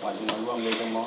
Why do you want to make them on?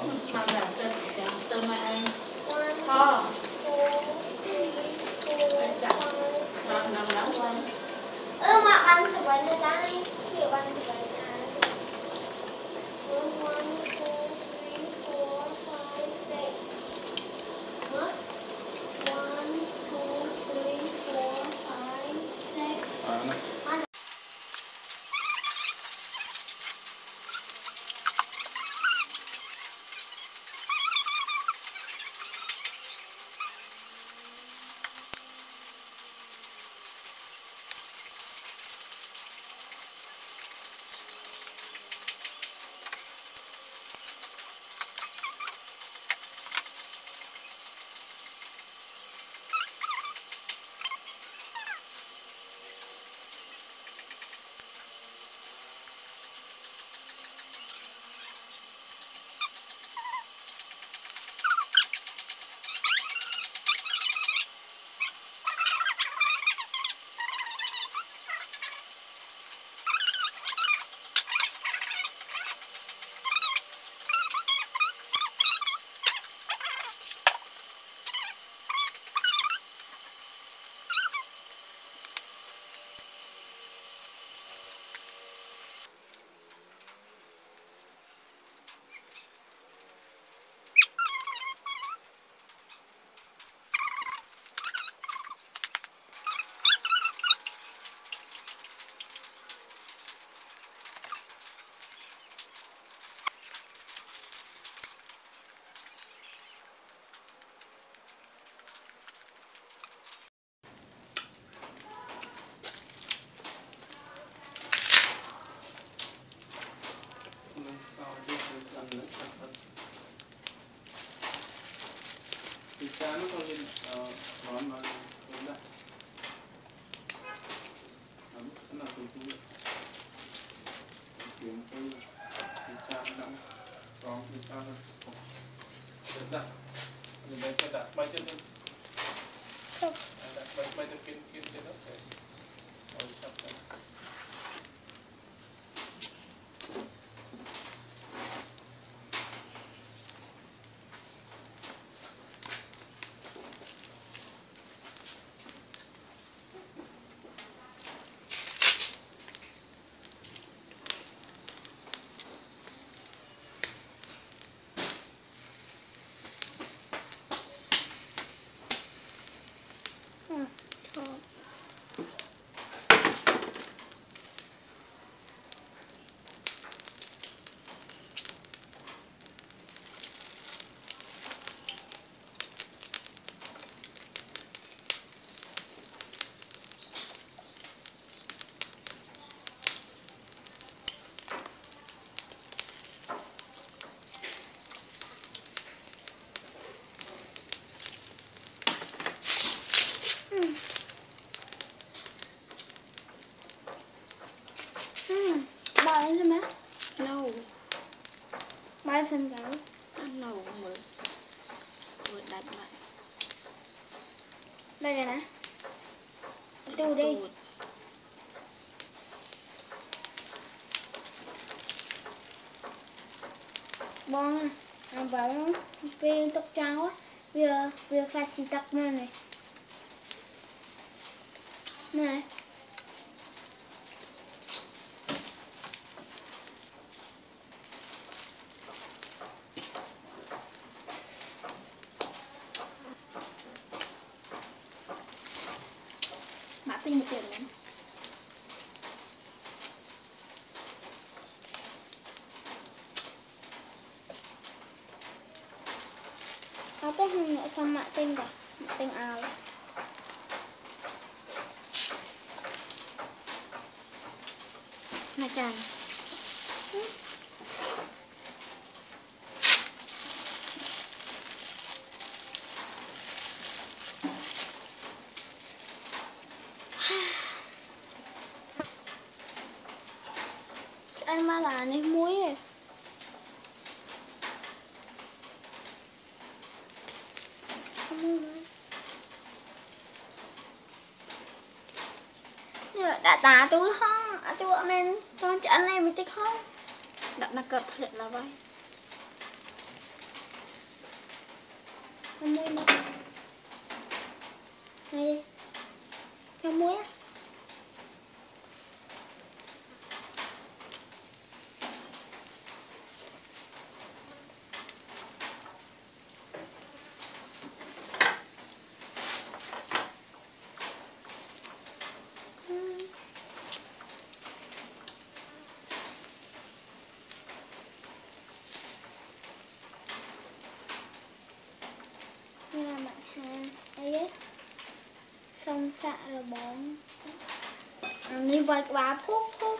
Xin lỗi, ăn nấu mượn đặt lại. Đây này nè, tu đi. Bon, anh bảo về tóc trắng á, vừa khai chỉ tóc mà này, này. Apa yang nggak sama ting dah, ting al. Macam. Anh mà là này muối. Đã tả tôi không, tôi ở bên con chân này mình thích không, đặt là cật thật là vậy. Không muối đâu. Ngay đi. Không muối á. Xong xạ rồi bóng như vậy quá phút phút.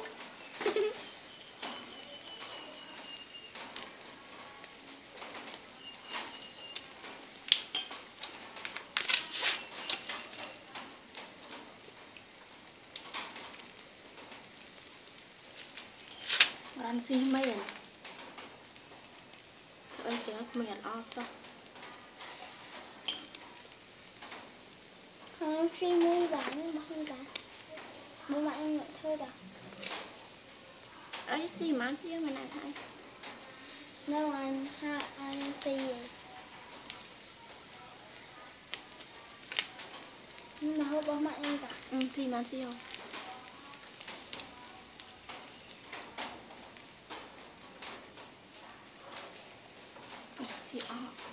Ăn xí mấy rồi. Thôi em chỉ hết mệt o sao. Em suy nghĩ và nhưng mà không cả. Bố mẹ em ngợi thôi đâu. Ấy xì mà chứ mình ăn hay. Nếu anh hai anh xì vậy. Nhưng mà không bố mẹ em cả. Ừ xì mà xì không. Xì ọc.